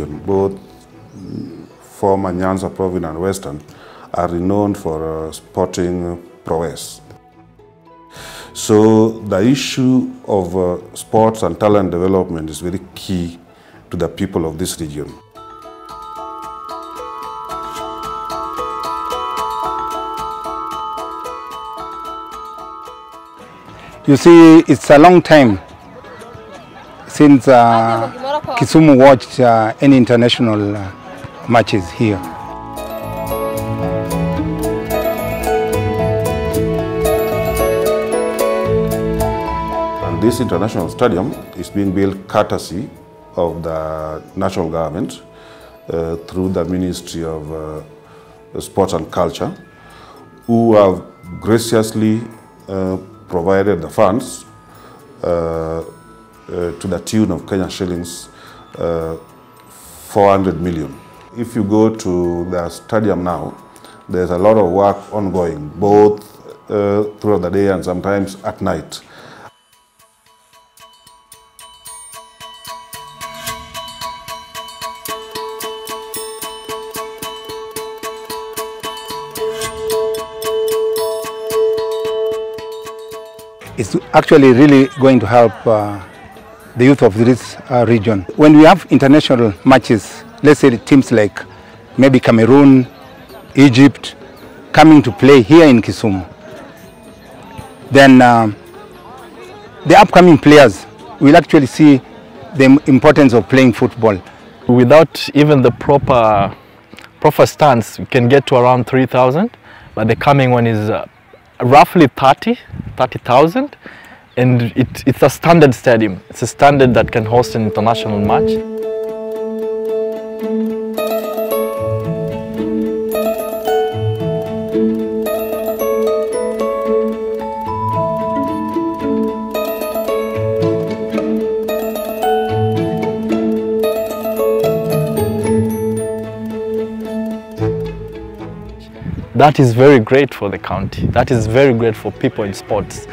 region, both former Nyanza province and Western, are renowned for sporting prowess. So the issue of sports and talent development is very key to the people of this region. You see, it's a long time since Kisumu watched any international matches here. And this international stadium is being built courtesy of the national government through the Ministry of Sports and Culture, who have graciously provided the funds to the tune of Kenyan shillings 400 million. If you go to the stadium now, there's a lot of work ongoing, both throughout the day and sometimes at night. It's actually really going to help the youth of this region. When we have international matches, let's say teams like maybe Cameroon, Egypt, coming to play here in Kisumu, then the upcoming players will actually see the importance of playing football. Without even the proper stance, we can get to around 3,000, but the coming one is roughly 30,000, and it's a standard stadium. It's a standard that can host an international match. That is very great for the county. That is very great for people in sports.